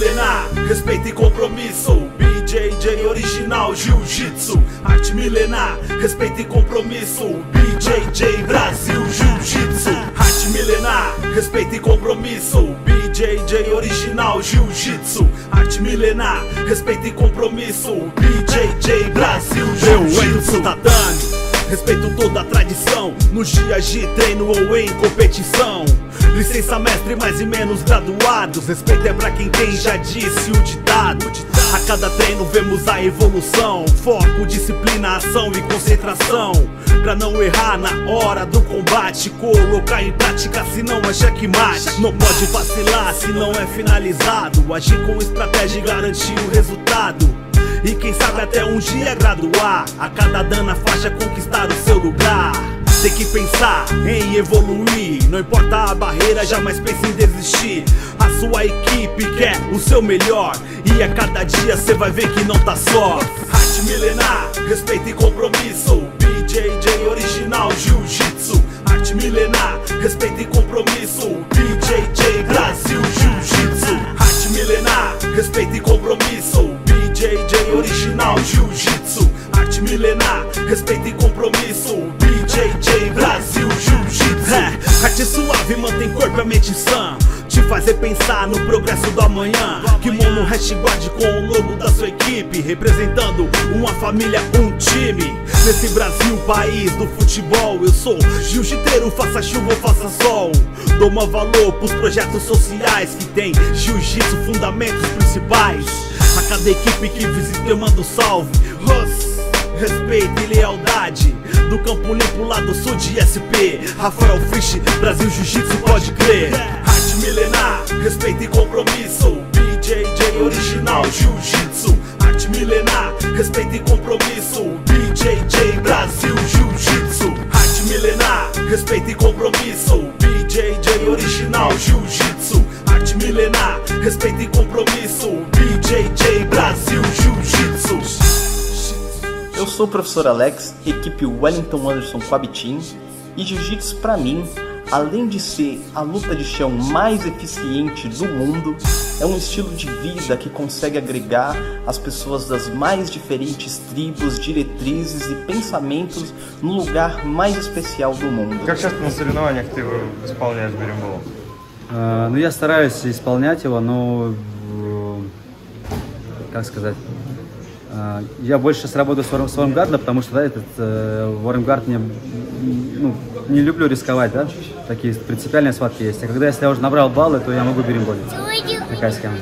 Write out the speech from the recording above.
milenar, respeito e compromisso. BJJ Original Jiu Jitsu, arte milenar, respeito e compromisso. BJJ Brasil Jiu Jitsu, arte milenar, respeito e compromisso. BJJ Original Jiu Jitsu, arte milenar, respeito e compromisso. BJJ Brasil Jiu Jitsu. Tatame, respeito toda a tradição, nos dias de treino ou em competição. Licença mestre, mais e menos graduados, respeito é pra quem tem, já disse o ditado. A cada treino vemos a evolução, foco, disciplina, ação e concentração, pra não errar na hora do combate, colocar em prática senão é checkmate. Não pode vacilar se não é finalizado, agir com estratégia e garantir o resultado. E quem sabe até um dia graduar, a cada dano na faixa conquistar o seu lugar. Tem que pensar em evoluir, não importa a barreira, jamais pense em desistir. A sua equipe quer o seu melhor, e a cada dia cê vai ver que não tá só. Arte milenar, respeito e compromisso. BJJ Original Jiu Jitsu, arte milenar, respeito e compromisso. BJJ Brasil Jiu Jitsu, arte milenar, respeito e compromisso. BJJ Original Jiu Jitsu, arte milenar, respeito e compromisso. BJJ Brasil Jiu Jitsu. Arte suave, mantém corpo e a mente sã, te fazer pensar no progresso do amanhã. Kimono, hashtag com o logo da sua equipe, representando uma família, um time. Nesse Brasil, país do futebol, eu sou jiu-jiteiro, faça chuva ou faça sol. Dou maior valor pros projetos sociais que tem jiu-jitsu, fundamentos principais. A cada equipe que visita eu mando salve, respeito e lealdade. Do campo limpo lá do sul de SP, Rafael Fisch, Brasil Jiu Jitsu, pode crer. Arte milenar, respeito e compromisso. BJJ Original Jiu Jitsu, arte milenar, respeito e compromisso. BJJ Brasil Jiu Jitsu, arte milenar, respeito e compromisso. BJJ Original Jiu Jitsu, arte milenar, respeito e compromisso. BJJ Brasil Jiu Jitsu. Eu sou o professor Alex, equipe Wellington Anderson Quabitin, e jiu-jitsu pra mim, além de ser a luta de chão mais eficiente do mundo, é um estilo de vida que consegue agregar as pessoas das mais diferentes tribos, diretrizes e pensamentos no lugar mais especial do mundo. Как часто на соревнованиях ты исполняешь беримболо? Ну, я стараюсь исполнять его, но, как сказать, я больше сработаю с вармгарда, потому что, да, этот вармгард мне, ну, не люблю рисковать, да, такие принципиальные схватки есть. А когда, если я уже набрал баллы, то я могу беримболить. Такая схема.